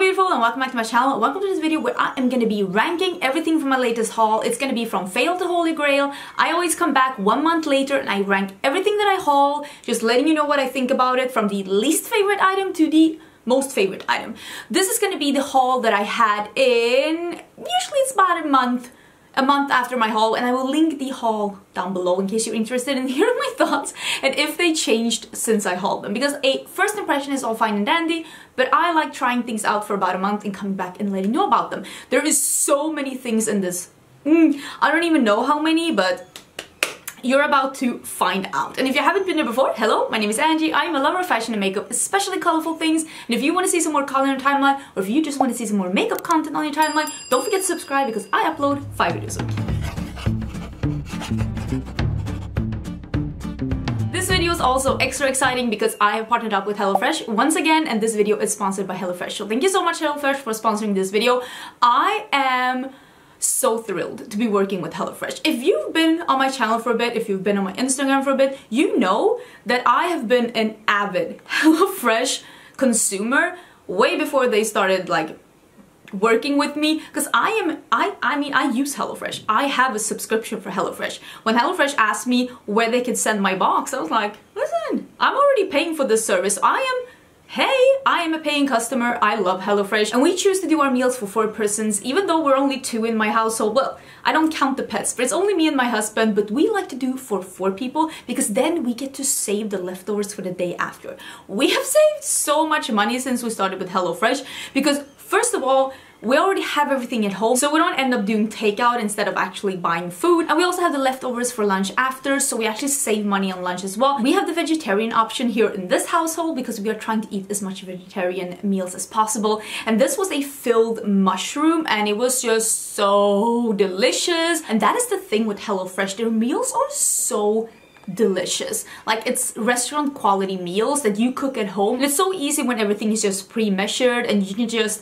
beautiful, and welcome back to my channel. Welcome to this video where I am going to be ranking everything from my latest haul. It's going to be from fail to holy grail. I always come back 1 month later and I rank everything that I haul, just letting you know what I think about it, from the least favorite item to the most favorite item. This is going to be the haul that I had in, usually it's about a month after my haul, and I will link the haul down below in case you're interested in hearing my thoughts and if they changed since I hauled them, because a first impression is all fine and dandy, but I like trying things out for about a month and coming back and letting you know about them. There is so many things in this, I don't even know how many, but you're about to find out. And if you haven't been here before, hello, my name is Angie. I'm a lover of fashion and makeup, especially colorful things. And if you want to see some more color on your timeline, or if you just want to see some more makeup content on your timeline, don't forget to subscribe because I upload 5 videos a week. Is also extra exciting because I have partnered up with HelloFresh once again, and this video is sponsored by HelloFresh. So thank you so much, HelloFresh, for sponsoring this video. I am so thrilled to be working with HelloFresh. If you've been on my channel for a bit, if you've been on my Instagram for a bit, you know that I have been an avid HelloFresh consumer way before they started like working with me, because I use HelloFresh. I have a subscription for HelloFresh. When HelloFresh asked me where they could send my box, I was like, listen, I'm already paying for this service. I am a paying customer. I love HelloFresh, and we choose to do our meals for 4 persons, even though we're only 2 in my household. Well, I don't count the pets, but it's only me and my husband, but we like to do for 4 people because then we get to save the leftovers for the day after. We have saved so much money since we started with HelloFresh because, first of all, we already have everything at home, so we don't end up doing takeout instead of actually buying food. And we also have the leftovers for lunch after, so we actually save money on lunch as well. We have the vegetarian option here in this household because we are trying to eat as much vegetarian meals as possible. And this was a filled mushroom, and it was just so delicious. And that is the thing with HelloFresh, their meals are so delicious. Like, it's restaurant quality meals that you cook at home. And it's so easy when everything is just pre-measured and you can just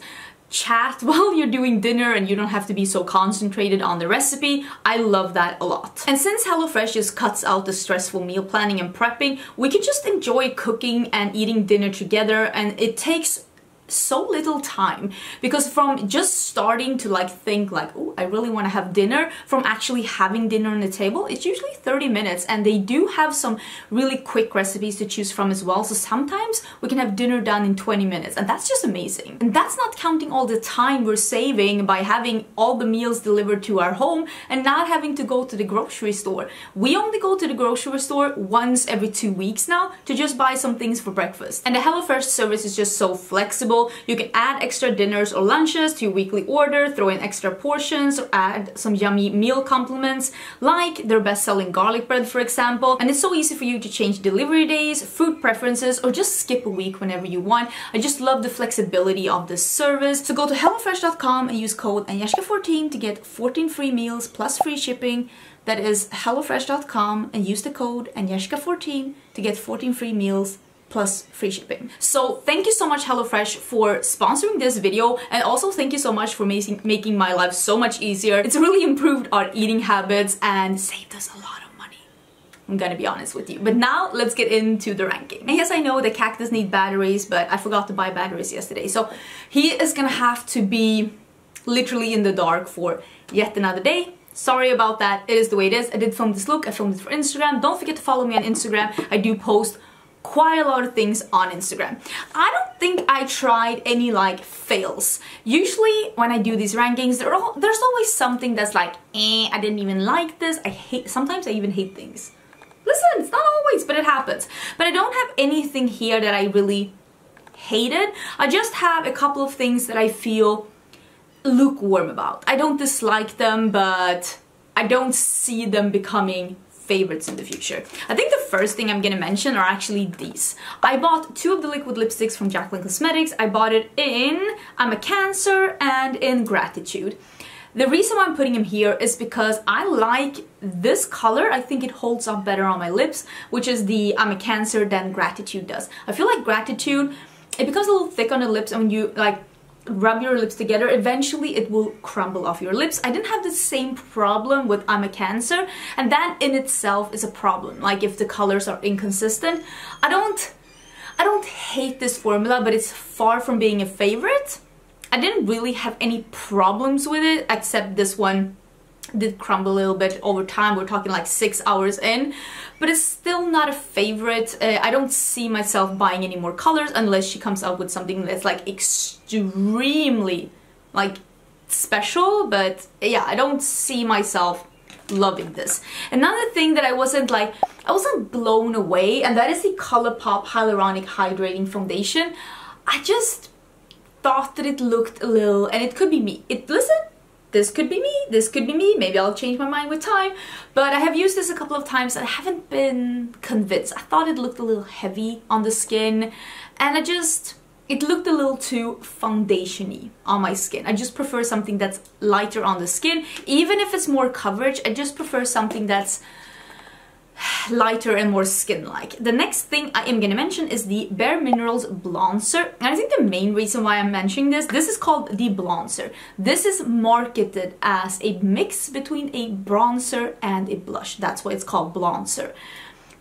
chat while you're doing dinner and you don't have to be so concentrated on the recipe. I love that a lot. And since HelloFresh just cuts out the stressful meal planning and prepping, we can just enjoy cooking and eating dinner together, and it takes so little time, because from just starting to like think like, oh, I really want to have dinner, from actually having dinner on the table, it's usually 30 minutes, and they do have some really quick recipes to choose from as well, so sometimes we can have dinner done in 20 minutes, and that's just amazing. And that's not counting all the time we're saving by having all the meals delivered to our home and not having to go to the grocery store. We only go to the grocery store once every 2 weeks now to just buy some things for breakfast, and the HelloFresh service is just so flexible. You can add extra dinners or lunches to your weekly order, throw in extra portions, or add some yummy meal complements like their best-selling garlic bread, for example. And it's so easy for you to change delivery days, food preferences, or just skip a week whenever you want. I just love the flexibility of this service. So go to hellofresh.com and use code Agnieszka14 to get 14 free meals plus free shipping. That is hellofresh.com, and use the code Agnieszka14 to get 14 free meals plus free shipping. So thank you so much, HelloFresh, for sponsoring this video, and also thank you so much for making my life so much easier. It's really improved our eating habits and saved us a lot of money, I'm gonna be honest with you. But now let's get into the ranking. And yes, I know the cactus need batteries, but I forgot to buy batteries yesterday, so he is gonna have to be literally in the dark for yet another day. Sorry about that, it is the way it is. I did film this look, I filmed it for Instagram. Don't forget to follow me on Instagram. I do post quite a lot of things on Instagram. I don't think I tried any like fails. Usually when I do these rankings, there's always something that's like, I didn't even like this. Sometimes I even hate things. Listen, it's not always, but it happens. But I don't have anything here that I really hated. I just have a couple of things that I feel lukewarm about. I don't dislike them, but I don't see them becoming favorites in the future. I think the first thing I'm gonna mention are actually these. I bought 2 of the liquid lipsticks from Jaclyn Cosmetics. I bought it in I'm a Cancer and in Gratitude. The reason why I'm putting them here is because I like this color. I think it holds up better on my lips, which is the I'm a Cancer than Gratitude does. I feel like Gratitude, it becomes a little thick on the lips, and when you like rub your lips together, eventually it will crumble off your lips. I didn't have the same problem with I'm a Cancer, and that in itself is a problem. Like, if the colors are inconsistent, I don't hate this formula, but it's far from being a favorite. I didn't really have any problems with it, except this one did crumble a little bit over time. We're talking like 6 hours in, but it's still not a favorite. I don't see myself buying any more colors unless she comes out with something that's like extremely like special, but yeah, I don't see myself loving this. Another thing that I wasn't blown away, and that is the ColourPop Hyaluronic Hydrating Foundation. I just thought that it looked a little, and it could be me. This could be me, this could be me, maybe I'll change my mind with time, but I have used this a couple of times and I haven't been convinced. I thought it looked a little heavy on the skin, and it looked a little too foundation-y on my skin. I just prefer something that's lighter on the skin. Even if it's more coverage, I just prefer something that's lighter and more skin-like. The next thing I am going to mention is the BareMinerals Blonzer. And I think the main reason why I'm mentioning this is called the Blonzer. This is marketed as a mix between a bronzer and a blush. That's why it's called Blonzer.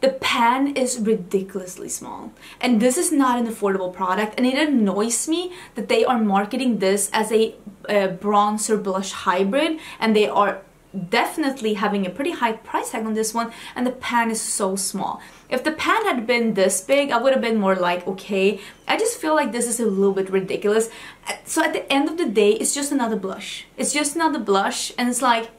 The pan is ridiculously small, and this is not an affordable product, and it annoys me that they are marketing this as a bronzer blush hybrid, and they are definitely having a pretty high price tag on this one, and the pan is so small. If the pan had been this big, I would have been more like, okay. I just feel like this is a little bit ridiculous. So at the end of the day, it's just another blush. It's just another blush, and it's like,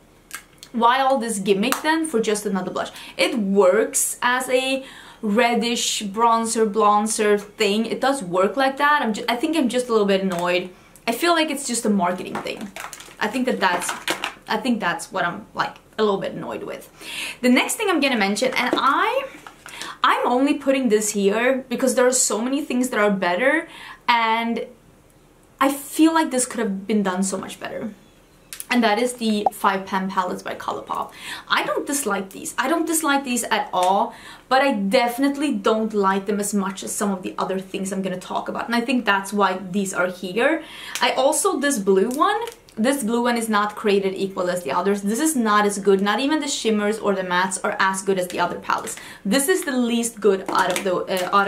why all this gimmick then for just another blush? It works as a reddish bronzer thing. It does work like that. I think I'm just a little bit annoyed. I feel like it's just a marketing thing. I think that's what I'm like a little bit annoyed with. The next thing I'm gonna mention, and I'm only putting this here because there are so many things that are better, and I feel like this could have been done so much better. And that is the 5-pan palettes by ColourPop. I don't dislike these. I don't dislike these at all, but I definitely don't like them as much as some of the other things I'm going to talk about. And I think that's why these are here. This blue one is not created equal as the others. This is not as good. Not even the shimmers or the mattes are as good as the other palettes. This is the least good out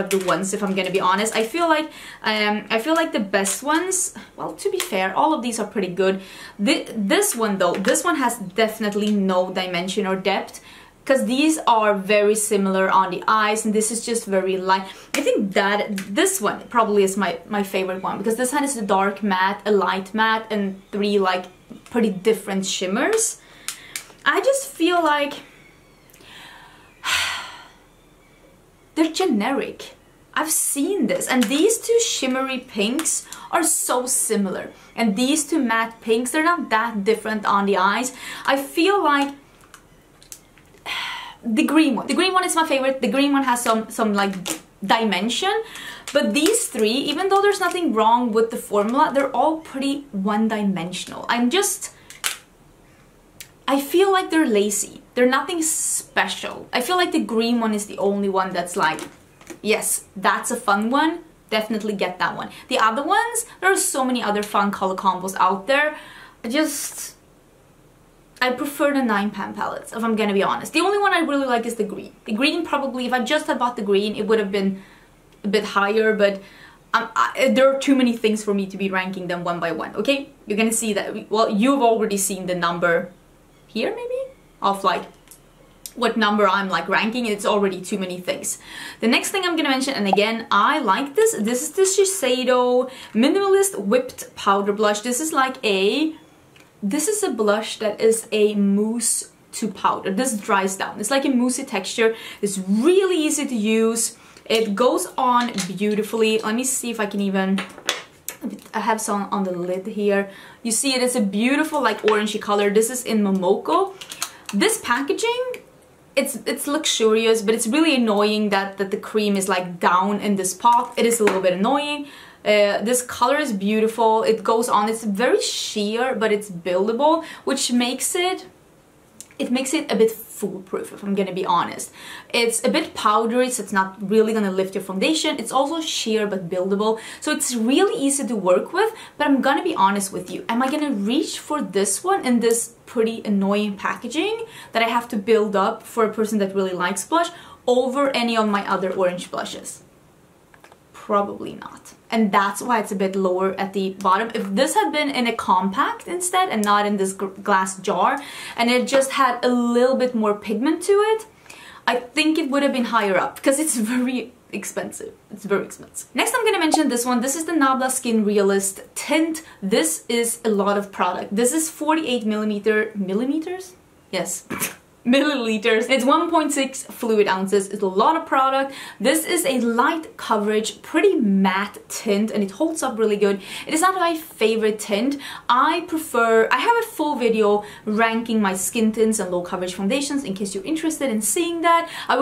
of the ones, if I'm gonna be honest. I feel like the best ones, well, to be fair, all of these are pretty good. This one has definitely no dimension or depth, because these are very similar on the eyes, and this is just very light. I think that this one probably is my favorite one, because this one is a dark matte, a light matte, and three like pretty different shimmers. I just feel like they're generic. I've seen this, and these two shimmery pinks are so similar, and these two matte pinks, they're not that different on the eyes. I feel like the green one is my favorite. The green one has some like dimension, but these three, even though there's nothing wrong with the formula, they're all pretty one-dimensional. I feel like they're lazy. They're nothing special. I feel like the green one is the only one that's like, yes, that's a fun one, definitely get that one. The other ones, there are so many other fun color combos out there. I prefer the 9-pan palettes, if I'm gonna be honest. The only one I really like is the green. The green probably, if I just had bought the green, it would have been a bit higher, but there are too many things for me to be ranking them one by one, okay? You're gonna see that, well, you've already seen the number here, maybe? Of like, what number I'm like ranking, it's already too many things. The next thing I'm gonna mention, and again, I like this. This is the Shiseido Minimalist Whipped Powder Blush. This is a blush that is a mousse to powder. This dries down. It's like a moussey texture. It's really easy to use. It goes on beautifully. Let me see if I can even... I have some on the lid here. You see it. It's a beautiful like orangey color. This is in Momoko. This packaging... It's luxurious, but it's really annoying that the cream is like down in this pop. It is a little bit annoying. This color is beautiful. It goes on. It's very sheer, but it's buildable, which makes it a bit foolproof, if I'm gonna be honest. It's a bit powdery, so it's not really gonna lift your foundation. It's also sheer but buildable, so it's really easy to work with. But I'm gonna be honest with you, am I gonna reach for this one in this pretty annoying packaging that I have to build up for a person that really likes blush over any of my other orange blushes? probably not. And that's why it's a bit lower at the bottom. If this had been in a compact instead and not in this glass jar, and it just had a little bit more pigment to it, I think it would have been higher up because it's very expensive. It's very expensive. Next, I'm going to mention this one. This is the Nabla Skin Realist Tint. This is a lot of product. This is 48 millimeters? Yes. Milliliters. It's 1.6 fluid ounces. It's a lot of product. This is a light coverage, pretty matte tint, and it holds up really good. It is not my favorite tint. I have a full video ranking my skin tints and low coverage foundations in case you're interested in seeing that. I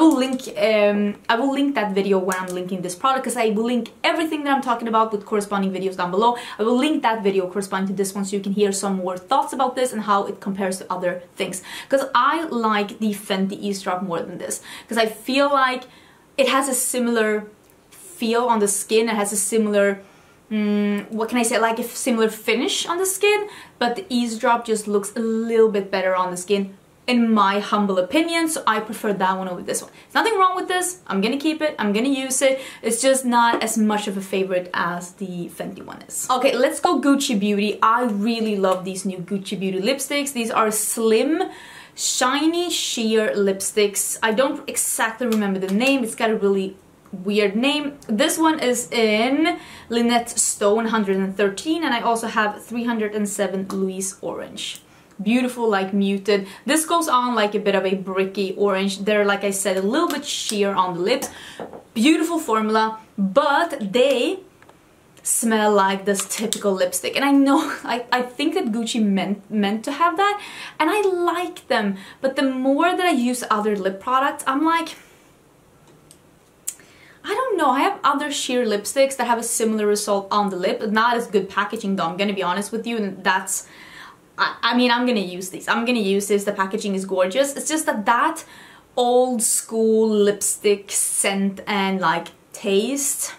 will link that video when I'm linking this product, because I will link everything that I'm talking about with corresponding videos down below. I will link that video corresponding to this one so you can hear some more thoughts about this and how it compares to other things, because I like the Fenty eavesdrop more than this, because I feel like it has a similar feel on the skin, it has a similar what can I say, like a similar finish on the skin, but the eavesdrop just looks a little bit better on the skin in my humble opinion, so I prefer that one over this one. There's nothing wrong with this. I'm gonna keep it, I'm gonna use it. It's just not as much of a favorite as the Fenty one is. Okay, let's go Gucci Beauty. I really love these new Gucci Beauty lipsticks. These are slim shiny sheer lipsticks. I don't exactly remember the name. It's got a really weird name. This one is in Lynette Stone 113, and I also have 307 Louise Orange. Beautiful, like muted. This goes on like a bit of a bricky orange. They're, like I said, a little bit sheer on the lips. Beautiful formula, but they smell like this typical lipstick, and I know I think that Gucci meant to have that, and I like them, but the more that I use other lip products, I'm like, I don't know, I have other sheer lipsticks that have a similar result on the lip, not as good packaging though, I'm gonna be honest with you, and that's, I mean, I'm gonna use this, the packaging is gorgeous. It's just that old school lipstick scent and like taste,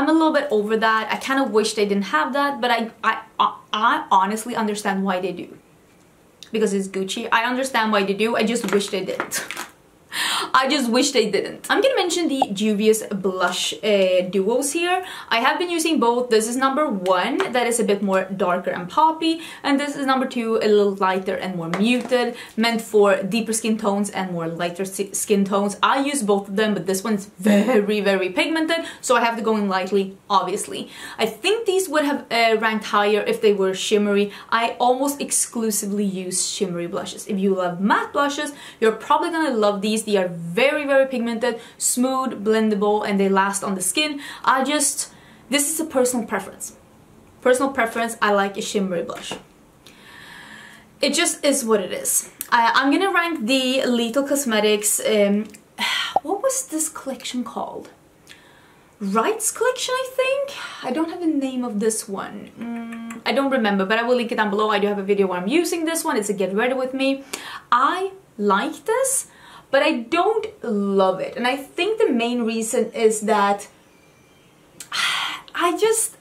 I'm a little bit over that. I kind of wish they didn't have that, but I honestly understand why they do. Because it's Gucci. I understand why they do. I just wish they didn't. I just wish they didn't. I'm gonna mention the Juvia's blush duos here. I have been using both. This is number one, that is a bit more darker and poppy, and this is number two, a little lighter and more muted, meant for deeper skin tones and more lighter skin tones. I use both of them, but this one's very, very pigmented, so I have to go in lightly, obviously. I think these would have ranked higher if they were shimmery. I almost exclusively use shimmery blushes. If you love matte blushes, you're probably gonna love these. They are very, very pigmented, smooth, blendable, and they last on the skin. This is a personal preference. Personal preference, I like a shimmery blush. It just is what it is. I'm gonna rank the Lethal Cosmetics, what was this collection called? Rights collection, I think? I don't have the name of this one. I don't remember, but I will link it down below. I do have a video where I'm using this one. It's a Get Ready With Me. I like this, but I don't love it, and I think the main reason is that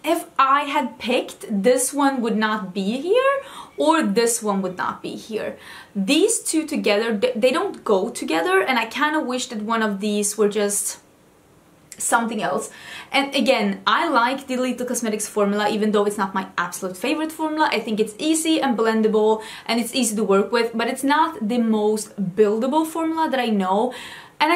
if I had picked, this one would not be here, or this one would not be here. These two together, they don't go together, and I kind of wish that one of these were just something else. And again, I like the Lethal Cosmetics formula, even though it's not my absolute favorite formula. I think it's easy and blendable, and it's easy to work with, but it's not the most buildable formula that I know, and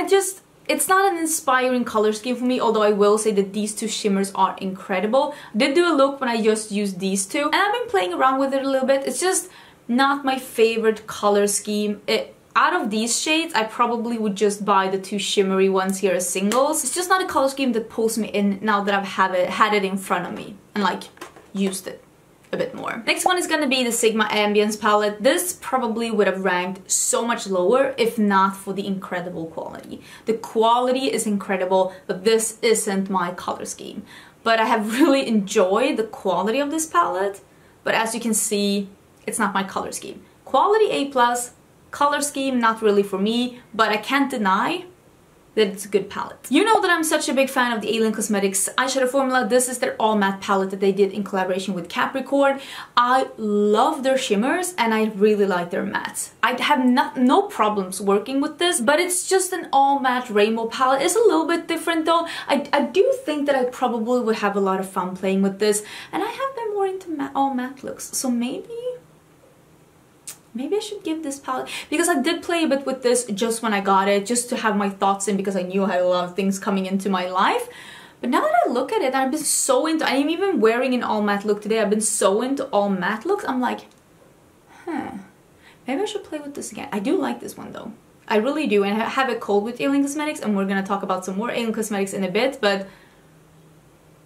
it's not an inspiring color scheme for me, although I will say that these two shimmers are incredible. I did do a look when I just used these two, and I've been playing around with it a little bit. It's just not my favorite color scheme. Out of these shades, I probably would just buy the two shimmery ones here as singles. It's just not a color scheme that pulls me in now that I've had it in front of me and like used it a bit more. Next one is gonna be the Sigma Ambience palette. This probably would have ranked so much lower if not for the incredible quality. The quality is incredible, but this isn't my color scheme. But I have really enjoyed the quality of this palette, but as you can see, it's not my color scheme. Quality A+, color scheme not really for me, but I can't deny that it's a good palette. You know that I'm such a big fan of the Alien Cosmetics eyeshadow formula. This is their all matte palette that they did in collaboration with Capricorn. I love their shimmers and I really like their mattes. I have no problems working with this, but it's just an all matte rainbow palette. It's a little bit different though. I do think that I probably would have a lot of fun playing with this, and I have been more into all matte looks, so maybe I should give this palette, because I did play a bit with this just when I got it, just to have my thoughts in, because I knew I had a lot of things coming into my life. But now that I look at it, I've been so into, I'm even wearing an all matte look today, I've been so into all matte looks, I'm like, maybe I should play with this again. I do like this one though. I really do, and I have a cold with Alien Cosmetics, and we're gonna talk about some more Alien Cosmetics in a bit, but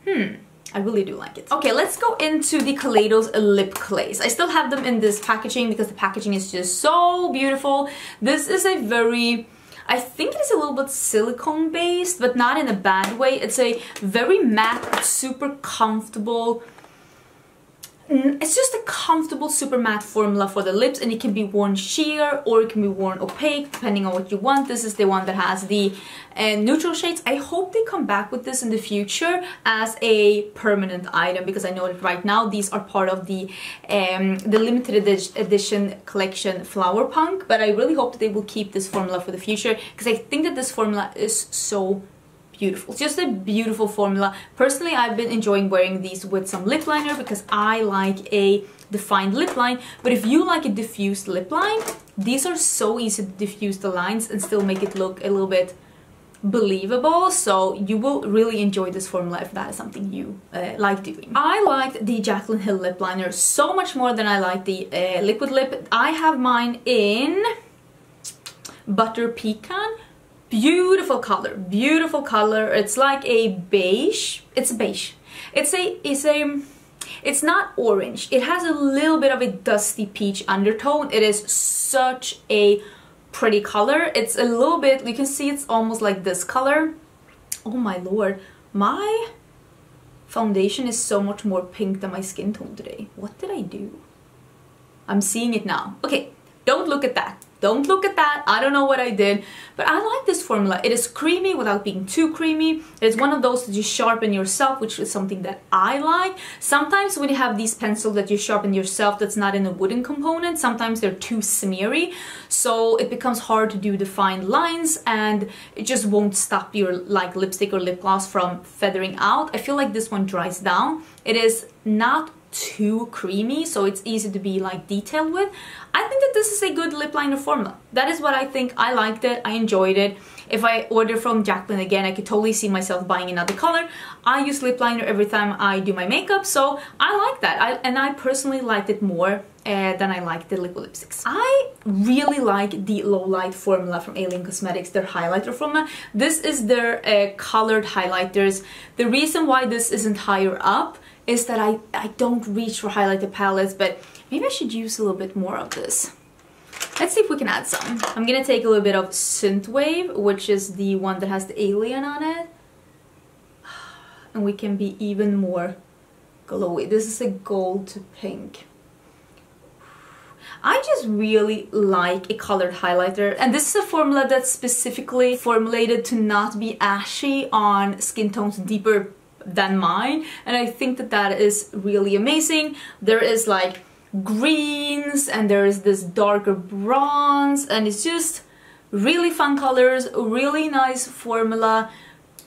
I really do like it. Okay, let's go into the Kaleidos lip clays. I still have them in this packaging because the packaging is just so beautiful. This is a very, I think it is a little bit silicone based, but not in a bad way. It's a very matte, super comfortable, it's just a comfortable, super matte formula for the lips, and it can be worn sheer or it can be worn opaque, depending on what you want. This is the one that has the neutral shades. I hope they come back with this in the future as a permanent item, because I know that right now these are part of the limited edition collection Flower Punk, but I really hope that they will keep this formula for the future, because I think that this formula is so beautiful. It's just a beautiful formula. Personally, I've been enjoying wearing these with some lip liner, because I like a defined lip line, but if you like a diffused lip line, these are so easy to diffuse the lines and still make it look a little bit believable, so you will really enjoy this formula if that is something you like doing. I liked the Jaclyn Hill lip liner so much more than I like the liquid lip. I have mine in Butter Pecan. Beautiful color, beautiful color. It's like a beige. It's a beige. It's not orange. It has a little bit of a dusty peach undertone. It is such a pretty color. It's a little bit, you can see it's almost like this color. Oh my lord, my foundation is so much more pink than my skin tone today. What did I do? I'm seeing it now. Okay, don't look at that. Don't look at that. I don't know what I did, but I like this formula. It is creamy without being too creamy. It's one of those that you sharpen yourself, which is something that I like. Sometimes when you have these pencils that you sharpen yourself that's not in a wooden component, sometimes they're too smeary, so it becomes hard to do defined lines, and it just won't stop your like lipstick or lip gloss from feathering out. I feel like this one dries down. It is not too creamy, so it's easy to be like detailed with. I think that this is a good lip liner formula. That is what I think. I liked it, I enjoyed it. If I order from Jaclyn again, I could totally see myself buying another color. I use lip liner every time I do my makeup, so I like that. I personally liked it more than I like the liquid lipsticks. I really like the low light formula from Alien Cosmetics, their highlighter formula. This is their colored highlighters. The reason why this isn't higher up is that I don't reach for highlighter palettes, but maybe I should use a little bit more of this. Let's see if we can add some. I'm gonna take a little bit of Synthwave, which is the one that has the alien on it, and we can be even more glowy. This is a gold to pink. I just really like a colored highlighter, and this is a formula that's specifically formulated to not be ashy on skin tones deeper than mine, and I think that that is really amazing. There is like greens, and there is this darker bronze, and it's just really fun colors, really nice formula.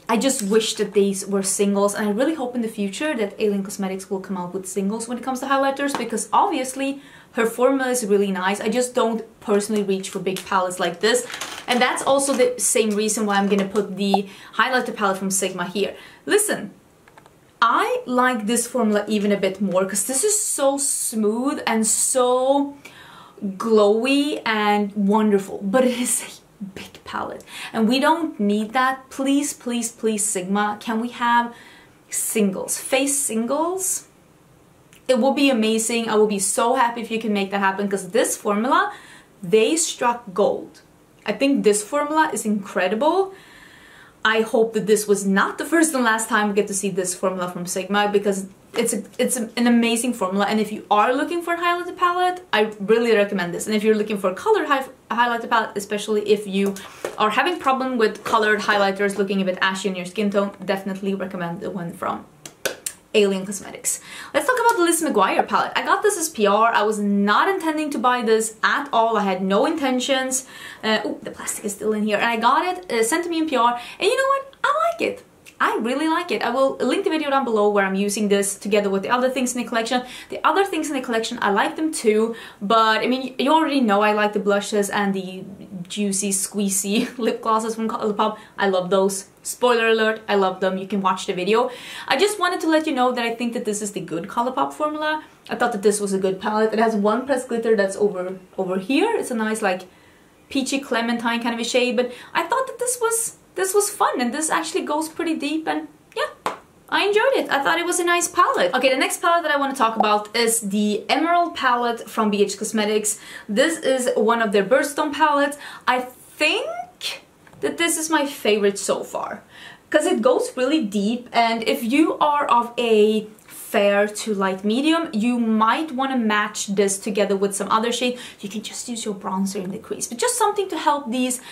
I just wish that these were singles, and I really hope in the future that Alien Cosmetics will come out with singles when it comes to highlighters, because obviously her formula is really nice. I just don't personally reach for big palettes like this, and that's also the same reason why I'm gonna put the highlighter palette from Sigma here. Listen, I like this formula even a bit more, because this is so smooth and so glowy and wonderful, but it is a big palette and we don't need that. Please, please, please, Sigma, can we have singles, face singles? It will be amazing. I will be so happy if you can make that happen, because this formula, they struck gold. I think this formula is incredible. I hope that this was not the first and last time we get to see this formula from Sigma, because It's an amazing formula, and if you are looking for a highlighted palette, I really recommend this. And if you're looking for a colored highlighted palette, especially if you are having problem with colored highlighters looking a bit ashy in your skin tone, definitely recommend the one from Alien Cosmetics. Let's talk about the Lizzie McGuire palette. I got this as PR. I was not intending to buy this at all. I had no intentions. Oh, the plastic is still in here. And I got it sent to me in PR. And you know what? I like it. I really like it. I will link the video down below where I'm using this together with the other things in the collection. The other things in the collection, I like them too, but I mean, you already know I like the blushes and the juicy, squeezy lip glosses from ColourPop. I love those. Spoiler alert, I love them. You can watch the video. I just wanted to let you know that I think that this is the good ColourPop formula. I thought that this was a good palette. It has one pressed glitter that's over here. It's a nice like peachy clementine kind of a shade, but I thought that this was fun, and this actually goes pretty deep, and yeah, I enjoyed it. I thought it was a nice palette. Okay, the next palette that I want to talk about is the Emerald palette from BH Cosmetics. This is one of their birthstone palettes. I think that this is my favorite so far, because it goes really deep, and if you are of a fair to light medium, you might want to match this together with some other shade. You can just use your bronzer in the crease, but just something to help these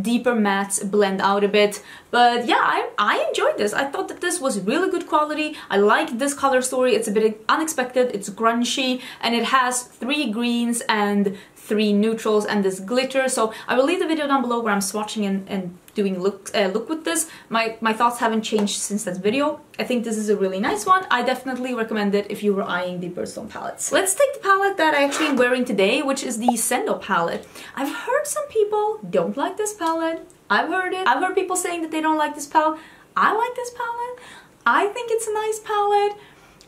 deeper mattes blend out a bit. But yeah, I enjoyed this. I thought that this was really good quality. I like this color story. It's a bit unexpected, it's grungy, and it has 3 greens and 3 neutrals and this glitter. So I will leave the video down below where I'm swatching and doing look with this. My thoughts haven't changed since that video. I think this is a really nice one. I definitely recommend it if you were eyeing the birthstone palettes. Let's take the palette that I actually am wearing today, which is the Sendo palette. I've heard some people don't like this palette. I've heard it. I've heard people saying that they don't like this palette. I like this palette. I think it's a nice palette.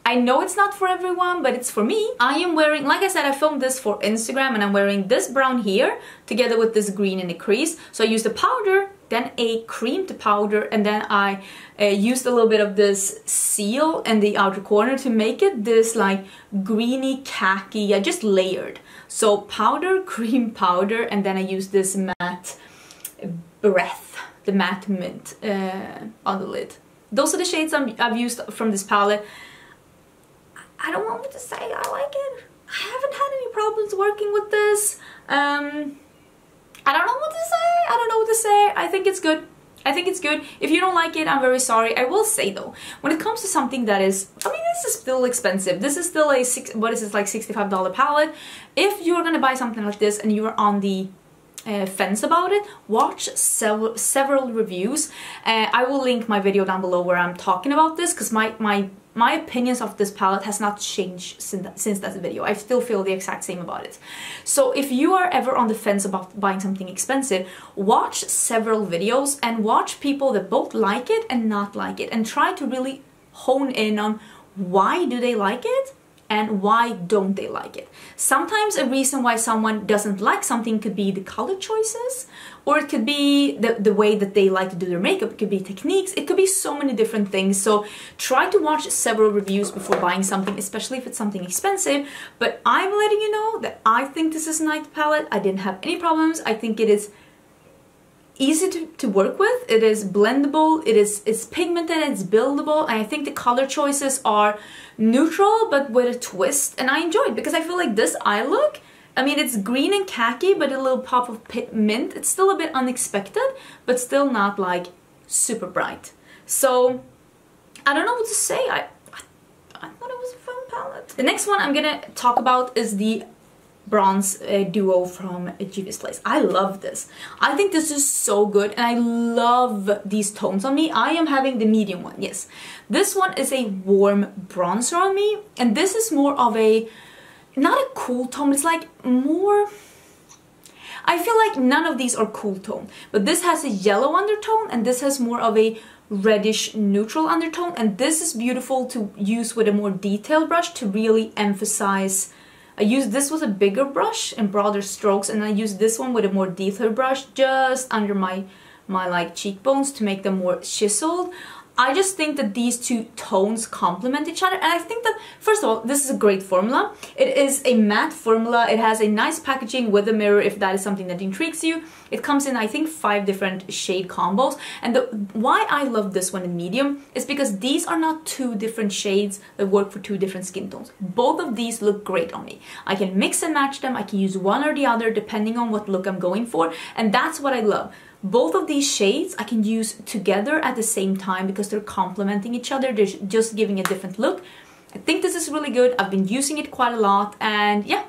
I know it's not for everyone, but it's for me. I am wearing, like I said, I filmed this for Instagram, and I'm wearing this brown here together with this green in the crease. So I used a powder, then a cream to powder, and then I used a little bit of this seal in the outer corner to make it this like greeny khaki. I just layered. So powder, cream, powder, and then I used this matte breath, the matte mint on the lid. Those are the shades I've used from this palette. I don't want to say I like it. I haven't had any problems working with this. I don't know what to say. I don't know what to say. I think it's good. I think it's good. If you don't like it, I'm very sorry. I will say though, when it comes to something that is, I mean, this is still expensive. This is still a $65 palette. If you're gonna buy something like this and you're on the fence about it, watch several reviews. I will link my video down below where I'm talking about this, because my opinions of this palette has not changed since that video. I still feel the exact same about it. So if you are ever on the fence about buying something expensive, watch several videos and watch people that both like it and not like it, and try to really hone in on why do they like it and why don't they like it. Sometimes a reason why someone doesn't like something could be the color choices, or it could be the way that they like to do their makeup, it could be techniques, it could be so many different things. So try to watch several reviews before buying something, especially if it's something expensive. But I'm letting you know that I think this is a nice palette. I didn't have any problems. I think it is easy to work with, it is blendable, it's pigmented, it's buildable, and I think the color choices are neutral but with a twist, and I enjoy it because I feel like this eye look, I mean, it's green and khaki but a little pop of mint. It's still a bit unexpected but still not like super bright. So I don't know what to say. I thought it was a fun palette. The next one I'm gonna talk about is the Bronze duo from Juvia's Place. I love this. I think this is so good, and I love these tones on me. I am having the medium one, yes. This one is a warm bronzer on me, and this is more of a, not a cool tone, it's like more, I feel like none of these are cool tone, but this has a yellow undertone, and this has more of a reddish neutral undertone, and this is beautiful to use with a more detailed brush to really emphasize. I used this with a bigger brush and broader strokes, and I used this one with a more detailed brush just under my like cheekbones to make them more chiseled. I just think that these two tones complement each other, and I think that, first of all, this is a great formula. It is a matte formula. It has a nice packaging with a mirror if that is something that intrigues you. It comes in, I think, 5 different shade combos, and why I love this one in medium is because these are not 2 different shades that work for 2 different skin tones. Both of these look great on me. I can mix and match them. I can use one or the other depending on what look I'm going for, and that's what I love. Both of these shades I can use together at the same time because they're complementing each other. They're just giving a different look. I think this is really good. I've been using it quite a lot, and yeah,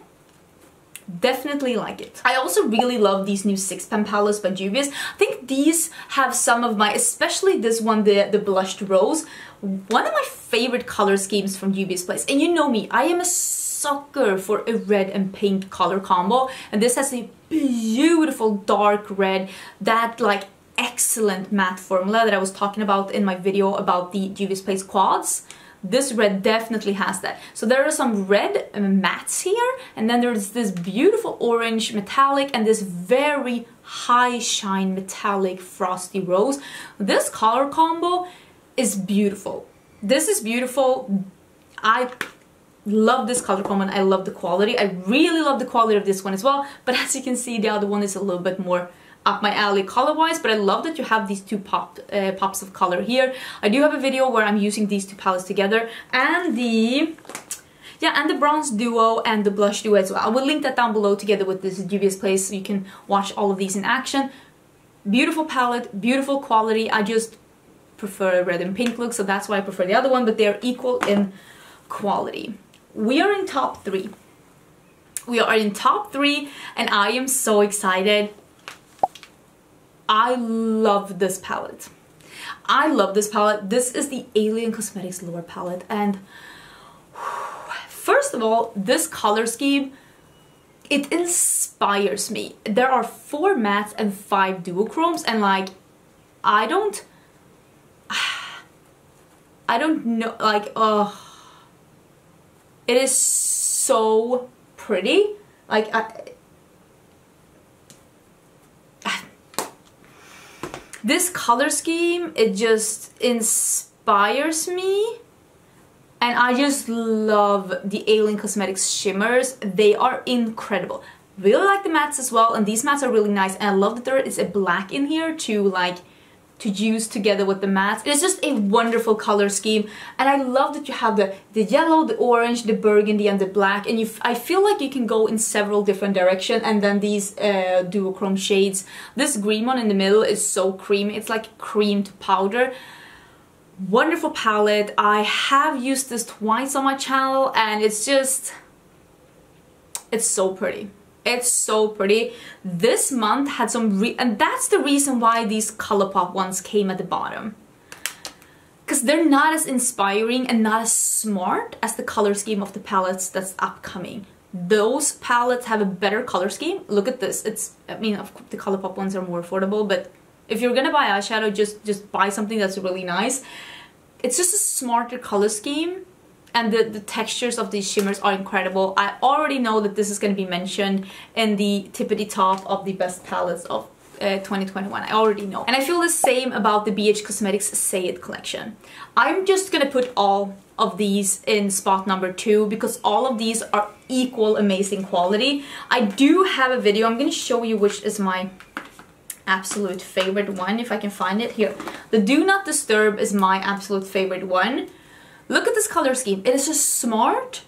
definitely like it. I also really love these new 6-pan palettes by Juvia's. I think these have some of my, especially this one, the Blushed Rose, one of my favorite color schemes from Juvia's Place. And you know me, I am a sucker for a red and pink color combo, and this has a beautiful dark red, that like excellent matte formula that I was talking about in my video about the Juvia's Place quads. This red definitely has that. So there are some red mattes here, and then there's this beautiful orange metallic and this very high shine metallic frosty rose. This color combo is beautiful. This is beautiful. I love this color combo, and I love the quality. I really love the quality of this one as well, but as you can see, the other one is a little bit more up my alley color wise, but I love that you have these two pops of color here. I do have a video where I'm using these two palettes together, and the Bronze Duo and the Blush Duo as well. I will link that down below together with this Juvia's Place so you can watch all of these in action. Beautiful palette, beautiful quality. I just prefer a red and pink look, so that's why I prefer the other one, but they are equal in quality. We are in top 3. We are in top 3, and I am so excited. I love this palette. I love this palette. This is the Alien Cosmetics Lore palette, and first of all, this color scheme, it inspires me. There are 4 mattes and 5 duochromes, and like, I don't know, like, it is so pretty. Like, this color scheme, it just inspires me, and I just love the Alien Cosmetics shimmers. They are incredible. Really like the mattes as well, and these mattes are really nice, and I love that there is a black in here to like to use together with the mattes. It's just a wonderful color scheme, and I love that you have the yellow, the orange, the burgundy, and the black, and I feel like you can go in several different directions, and then these duochrome shades. This green one in the middle is so creamy. It's like cream to powder. Wonderful palette. I have used this twice on my channel, and it's just, it's so pretty. It's so pretty. This month had some and that's the reason why these ColourPop ones came at the bottom, because they're not as inspiring and not as smart as the color scheme of the palettes that's upcoming. Those palettes have a better color scheme. Look at this. It's, I mean, of course the ColourPop ones are more affordable, but if you're gonna buy eyeshadow, just buy something that's really nice. It's just a smarter color scheme. And the textures of these shimmers are incredible. I already know that this is going to be mentioned in the tippity top of the best palettes of 2021. I already know. And I feel the same about the BH Cosmetics Say It collection. I'm just going to put all of these in spot number 2 because all of these are equal amazing quality. I do have a video. I'm going to show you which is my absolute favorite one if I can find it here. The Do Not Disturb is my absolute favorite one. Look at this color scheme. It is just smart.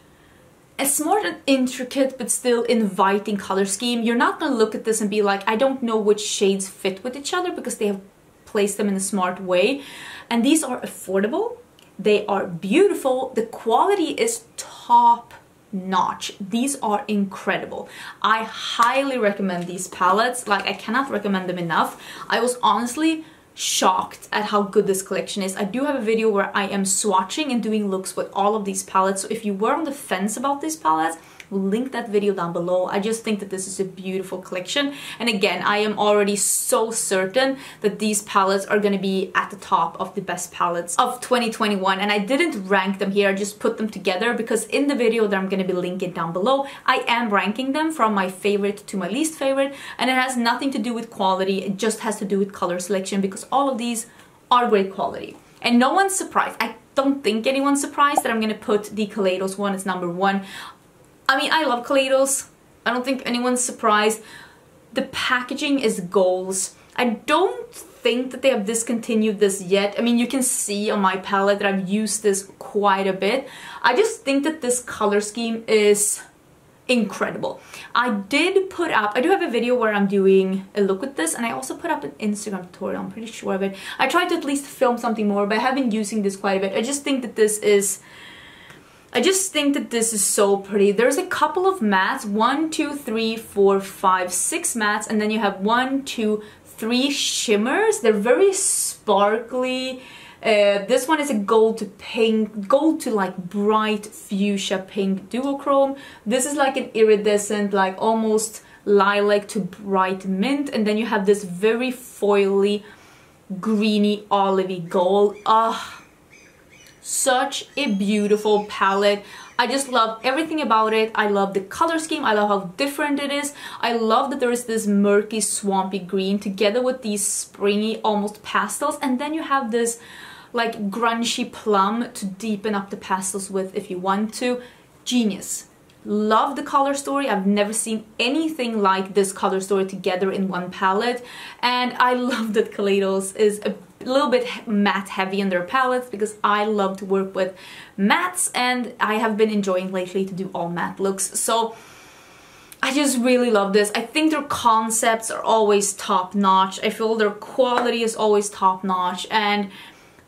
It's smart and intricate, but still inviting color scheme. You're not gonna look at this and be like, I don't know which shades fit with each other, because they have placed them in a smart way. And these are affordable. They are beautiful. The quality is top notch. These are incredible. I highly recommend these palettes. Like, I cannot recommend them enough. I was honestly shocked at how good this collection is. I do have a video where I am swatching and doing looks with all of these palettes, so if you were on the fence about these palettes, we'll link that video down below. I just think that this is a beautiful collection, and again, I am already so certain that these palettes are going to be at the top of the best palettes of 2021, and I didn't rank them here, I just put them together because in the video that I'm going to be linking down below, I am ranking them from my favorite to my least favorite, and it has nothing to do with quality, it just has to do with color selection because all of these are great quality. And no one's surprised. I don't think anyone's surprised that I'm gonna put the Kaleidos one as number 1. I mean, I love Kaleidos. I don't think anyone's surprised. The packaging is goals. I don't think that they have discontinued this yet. I mean, you can see on my palette that I've used this quite a bit. I just think that this color scheme is incredible. I did put up, I do have a video where I'm doing a look with this, and I also put up an Instagram tutorial, I'm pretty sure of it. I tried to at least film something more, but I have been using this quite a bit. I just think that this is, so pretty. There's a couple of mattes, 6 mattes, and then you have 3 shimmers. They're very sparkly. This one is a gold to pink, gold to like bright fuchsia pink duochrome. This is like an iridescent, like almost lilac to bright mint, and then you have this very foily, greeny, olivey gold. Such a beautiful palette. I just love everything about it. I love the color scheme. I love how different it is. I love that there is this murky, swampy green together with these springy, almost pastels. And then you have this like grungy plum to deepen up the pastels with if you want to. Genius. Love the color story. I've never seen anything like this color story together in one palette. And I love that Kaleidos is a little bit matte heavy in their palettes, because I love to work with mattes, and I have been enjoying lately to do all matte looks. So I just really love this. I think their concepts are always top-notch. I feel their quality is always top-notch, and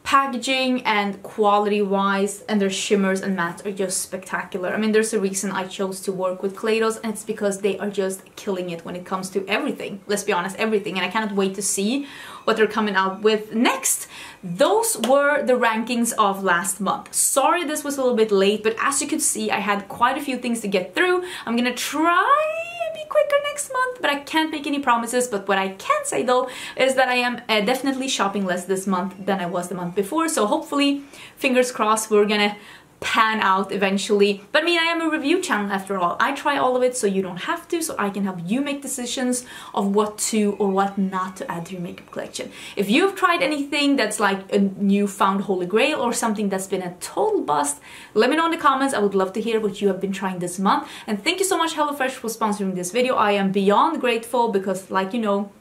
packaging and quality wise, and their shimmers and mattes are just spectacular. I mean, there's a reason I chose to work with Kaleidos, and it's because they are just killing it when it comes to everything. Let's be honest, everything. And I cannot wait to see what they're coming out with next. Those were the rankings of last month. Sorry this was a little bit late, but as you could see, I had quite a few things to get through. I'm gonna try be quicker next month, but I can't make any promises. But what I can say though is that I am definitely shopping less this month than I was the month before, so hopefully, fingers crossed, we're gonna pan out eventually. But I mean, I am a review channel after all. I try all of it so you don't have to, so I can help you make decisions of what to or what not to add to your makeup collection. If you've tried anything that's like a newfound holy grail or something that's been a total bust, let me know in the comments. I would love to hear what you have been trying this month. And thank you so much, HelloFresh, for sponsoring this video. I am beyond grateful because, like you know,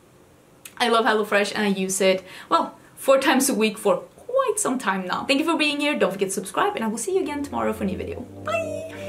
I love HelloFresh and I use it, well, 4 times a week for quite some time now. Thank you for being here. Don't forget to subscribe, and I will see you again tomorrow for a new video. Bye!